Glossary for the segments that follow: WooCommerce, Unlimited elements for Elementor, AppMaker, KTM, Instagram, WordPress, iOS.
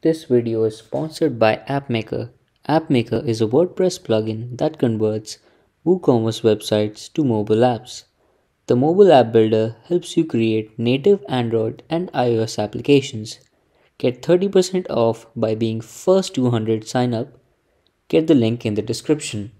This video is sponsored by AppMaker. AppMaker is a WordPress plugin that converts WooCommerce websites to mobile apps. The mobile app builder helps you create native Android and iOS applications. Get 30% off by being first 200 sign up. Get the link in the description.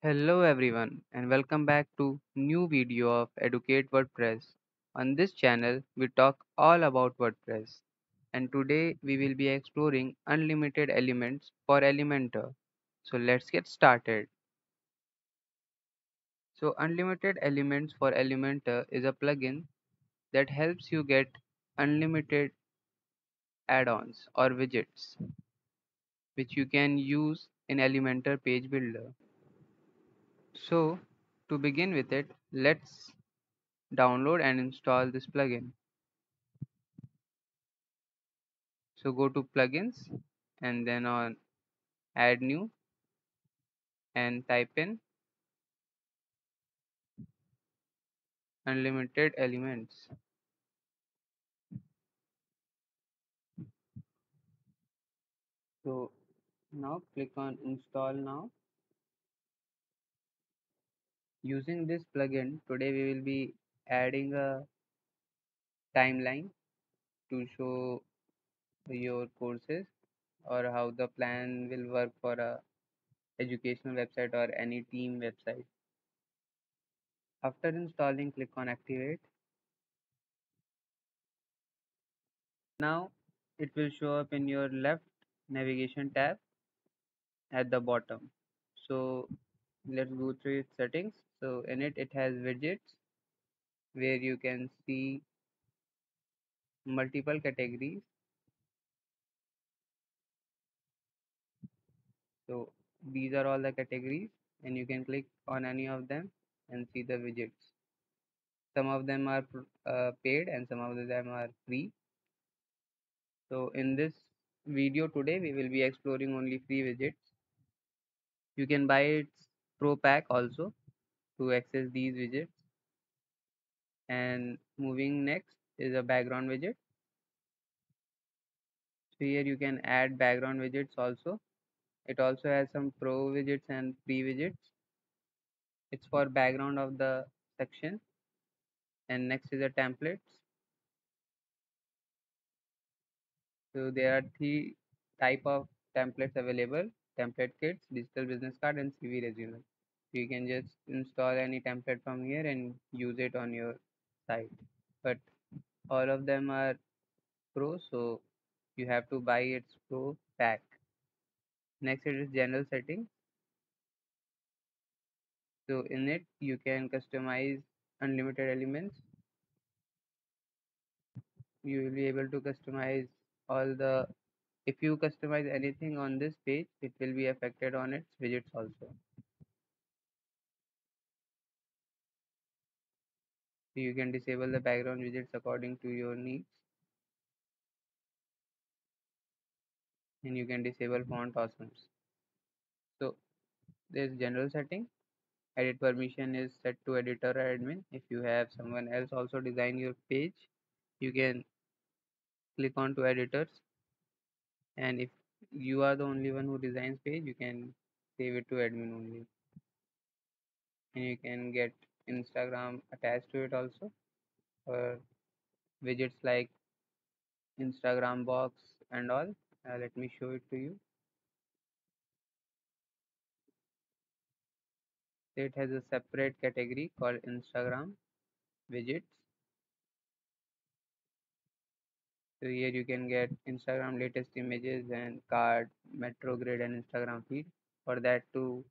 Hello everyone and welcome back to new video of Educate WordPress. On this channel we talk all about WordPress and today we will be exploring unlimited elements for Elementor. So let's get started. So unlimited elements for Elementor is a plugin that helps you get unlimited add-ons or widgets which you can use in Elementor page builder. So to begin with it, let's download and install this plugin. So go to plugins and then on add new and type in unlimited elements. So now click on install now. Using this plugin, today we will be adding a timeline to show your courses or how the plan will work for a educational website or any team website. After installing, click on activate. Now it will show up in your left navigation tab at the bottom. So let's go through its settings. So in it has widgets where you can see multiple categories. So these are all the categories and you can click on any of them and see the widgets. Some of them are paid and some of them are free. So in this video today we will be exploring only free widgets. You can buy its Pro pack also to access these widgets. And moving next is a background widget. So here you can add background widgets also. It also has some pro widgets and free widgets. It's for background of the section. And next is the templates. So there are three types of templates available: template kits, digital business card, and CV resume. You can just install any template from here and use it on your site, but all of them are pro, so you have to buy its pro pack. Next it is general settings. So in it you can customize unlimited elements. You will be able to customize all the if you customize anything on this page, it will be affected on its widgets also. You can disable the background widgets according to your needs. And you can disable font options. So there's general setting. Edit permission is set to editor or admin. If you have someone else also design your page, you can click on to editors. And if you are the only one who designs page, you can save it to admin only. And you can get Instagram attached to it also, or widgets like Instagram box and all. Let me show it to you. It has a separate category called Instagram widgets. So here you can get Instagram latest images and card, metro grid, and Instagram feed. For that to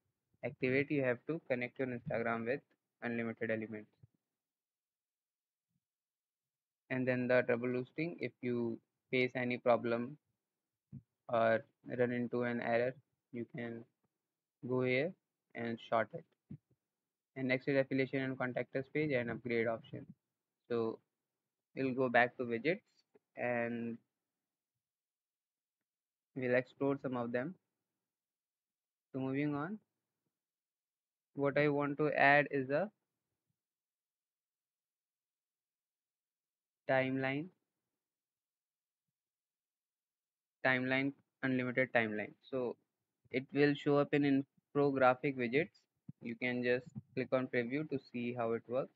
activate, you have to connect your Instagram with unlimited elements. And then the troubleshooting, if you face any problem or run into an error, you can go here and sort it. And next is affiliation and contact us page and upgrade option. So we'll go back to widgets. and we'll explore some of them. So moving on, what I want to add is a timeline, unlimited timeline. So it will show up in info graphic widgets. You can just click on preview to see how it works.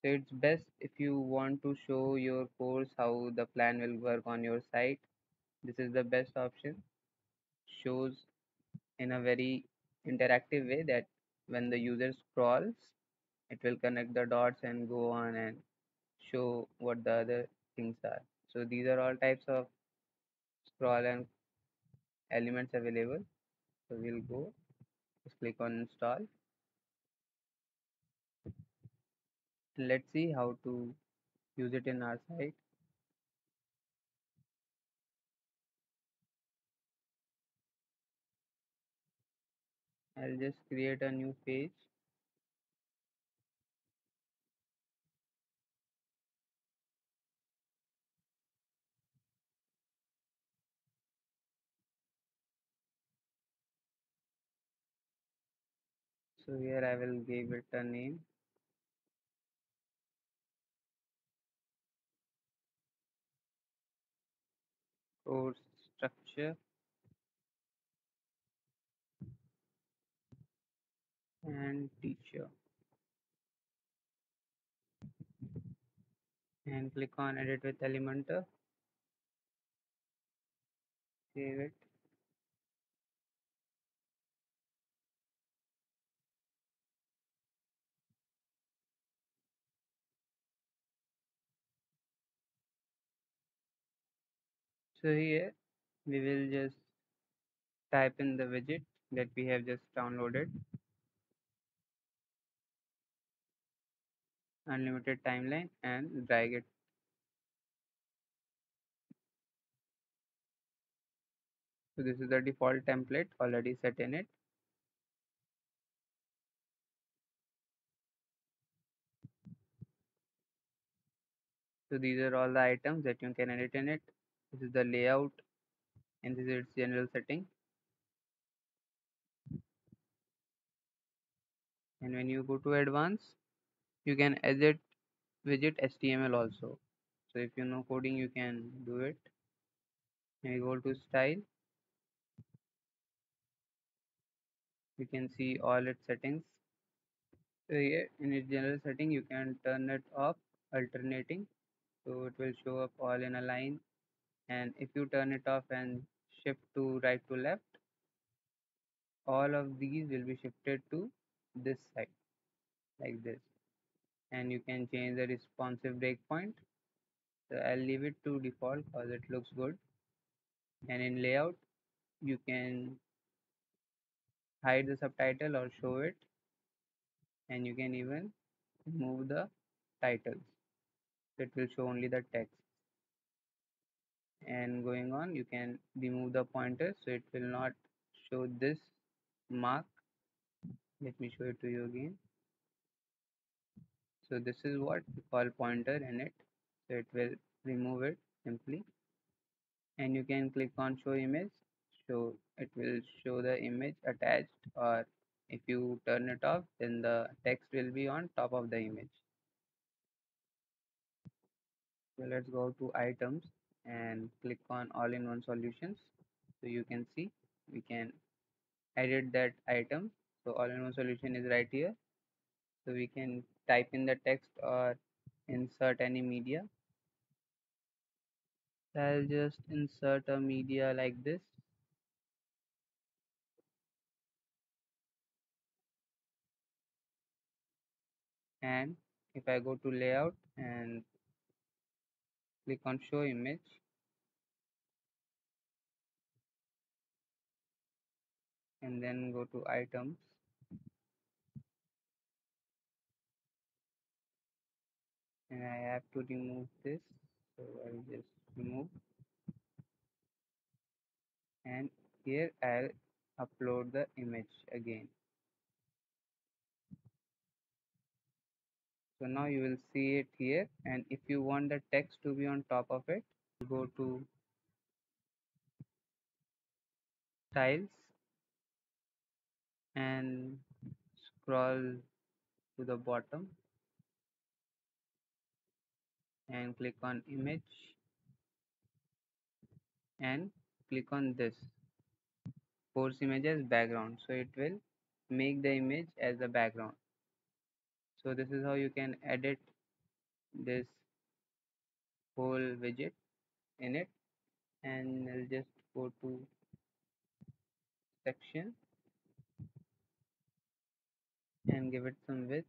So it's best if you want to show your course how the plan will work on your site. This is the best option. Shows in a very interactive way that when the user scrolls, it will connect the dots and go on and show what the other things are. So these are all types of scroll and elements available. So we'll go, just click on install. Let's see how to use it in our site. I'll just create a new page. So here I will give it a name. Course structure, and teacher, and click on edit with Elementor. Save it. So here we will just type in the widget that we have just downloaded, unlimited timeline, and drag it. So this is the default template already set in it. So these are all the items that you can edit in it. This is the layout, and this is its general setting. And when you go to advanced, you can edit widget HTML also. So if you know coding, you can do it. And we go to style. You can see all its settings. So here in its general setting, you can turn it off, alternating. So it will show up all in a line. And if you turn it off and shift to right to left, all of these will be shifted to this side like this. And you can change the responsive breakpoint. So I'll leave it to default because it looks good. And in layout, you can hide the subtitle or show it, and you can even move the titles. It will show only the text. And going on, you can remove the pointer, so it will not show this mark. Let me show it to you again. So this is what we call pointer in it. So it will remove it simply. And you can click on show image. So it will show the image attached, or if you turn it off, then the text will be on top of the image. So let's go to items and click on all-in-one solutions. So you can see we can edit that item. So all-in-one solution is right here. So we can type in the text or insert any media. I'll just insert a media like this. And if I go to layout and click on show image, and then go to items, and I have to remove this, so I'll just remove, and here I'll upload the image again. So now you will see it here, and if you want the text to be on top of it, go to styles and scroll to the bottom and click on image and click on this force image as background. So it will make the image as the background. So this is how you can edit this whole widget in it, and I'll just go to section and give it some width,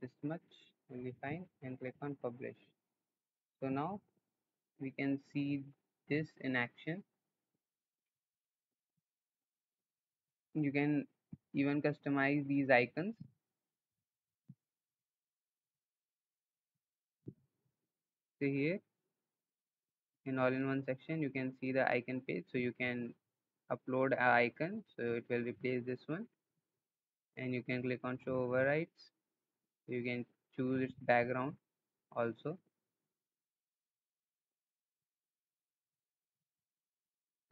this much will be fine, and click on publish. So now we can see this in action. You can even customize these icons. See here in all-in-one section you can see the icon page, so you can upload an icon, so it will replace this one, and you can click on show overrides. You can choose its background also,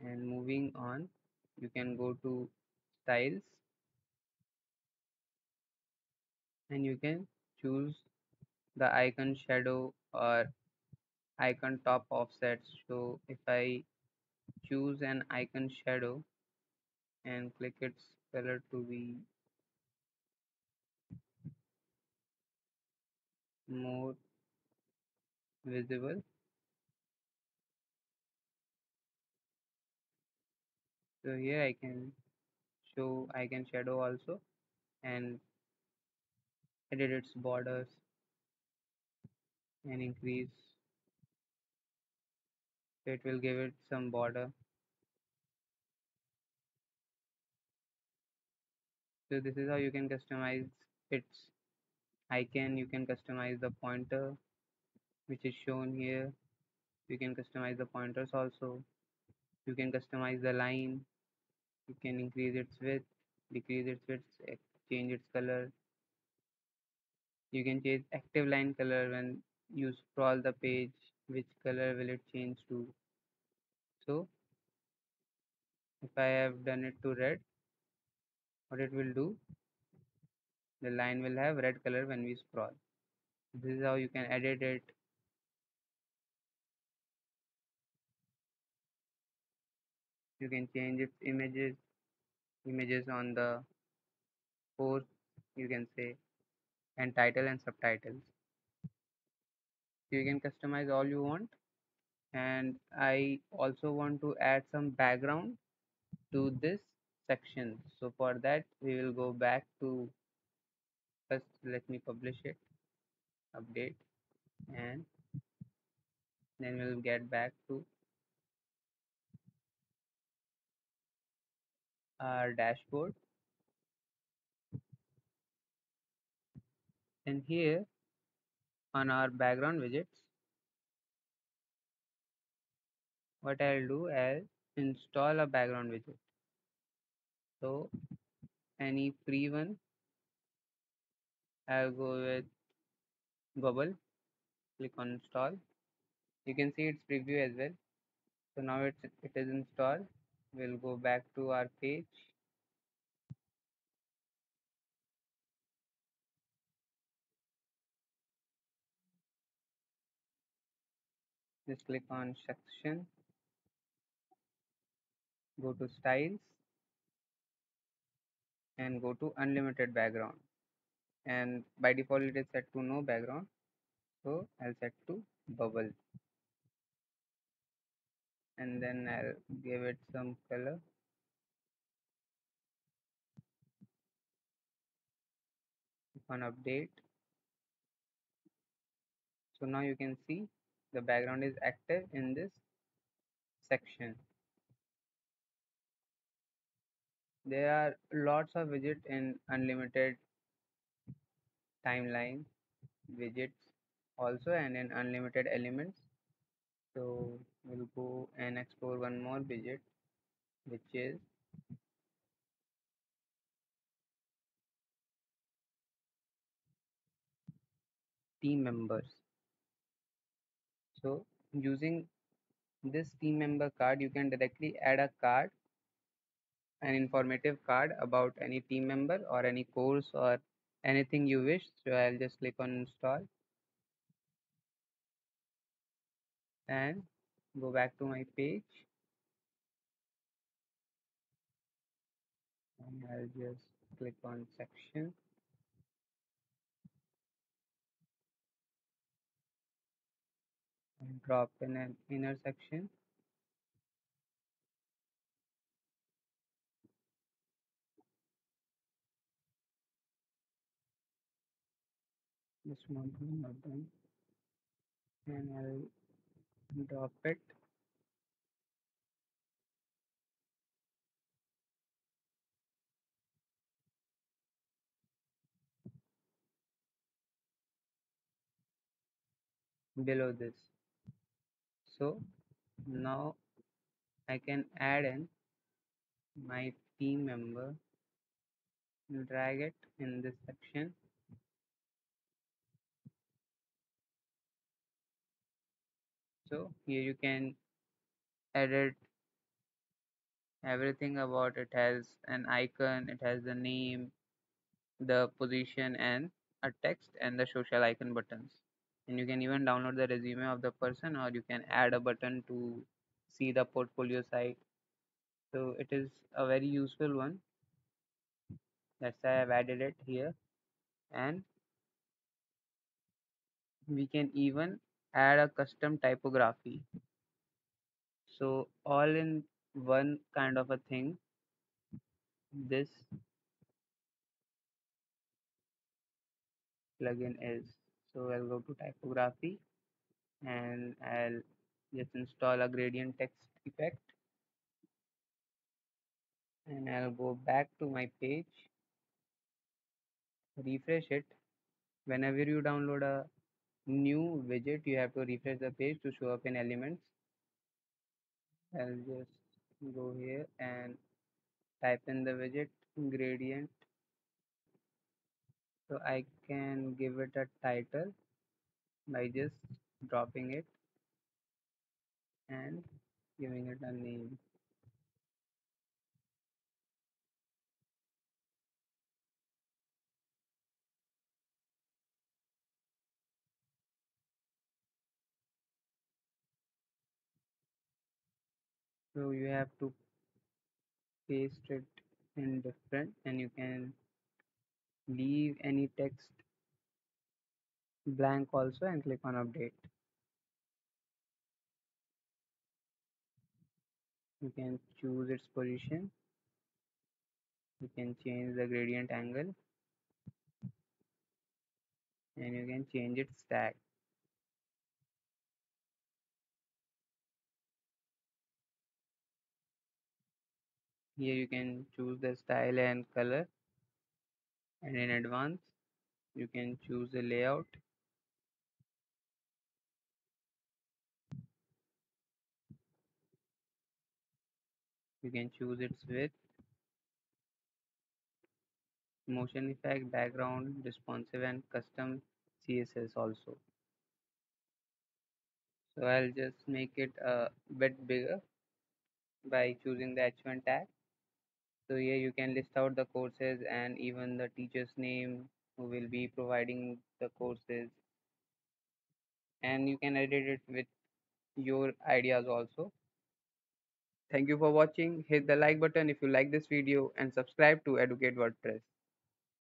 and moving on you can go to styles and you can choose the icon shadow or icon top offsets. So if I choose an icon shadow and click its color to be more visible, so here I can show icon shadow also and edit its borders and increase, so it will give it some border. So this is how you can customize its icon. You can customize the pointer which is shown here. You can customize the pointers also. You can customize the line. You can increase its width, decrease its width, change its color. You can change active line color when you scroll the page, which color will it change to. So if I have done it to red, what it will do, the line will have red color when we scroll. This is how you can edit it. You can change its images on the force, you can say, and title and subtitles. You can customize all you want, and I also want to add some background to this section. So for that we will go back to, first let me publish it, update, and then we'll get back to our dashboard, and here on our background widgets, what I'll do is install a background widget. So any free one, I'll go with Bubble, click on install. You can see its preview as well. So now it is installed. We'll go back to our page. Just click on section, go to styles, and go to unlimited background. And by default it is set to no background, so I'll set to bubble, and then I'll give it some color. Click on update. So now you can see the background is active in this section. There are lots of widgets in unlimited timeline widgets also, and in unlimited elements. So we'll go and explore one more widget, which is team members. So using this team member card, you can directly add a card, an informative card about any team member or any course or anything you wish. So I'll just click on install and go back to my page, and I'll just click on section. And drop in an inner section. Just one thing not done. And I'll drop it. Below this. So now I can add in my team member and drag it in this section. So here you can edit everything about it. It has an icon, it has the name, the position and a text and the social icon buttons. And you can even download the resume of the person, or you can add a button to see the portfolio site. So it is a very useful one. That's why I've added it here. And we can even add a custom typography. So all in one kind of a thing. This plugin is. So I'll go to typography and I'll just install a gradient text effect, and I'll go back to my page, refresh it. Whenever you download a new widget, you have to refresh the page to show up in Elements. I'll just go here and type in the widget gradient. So I can give it a title by just dropping it and giving it a name. So you have to paste it in different, and you can leave any text blank also and click on update. You can choose its position. You can change the gradient angle, and you can change its tag. Here you can choose the style and color. And in advance, you can choose the layout. You can choose its width, motion effect, background, responsive, and custom CSS also. So I'll just make it a bit bigger by choosing the H1 tag. So here you can list out the courses and even the teacher's name who will be providing the courses, and you can edit it with your ideas also. Thank you for watching. Hit the like button if you like this video and subscribe to Educate WordPress.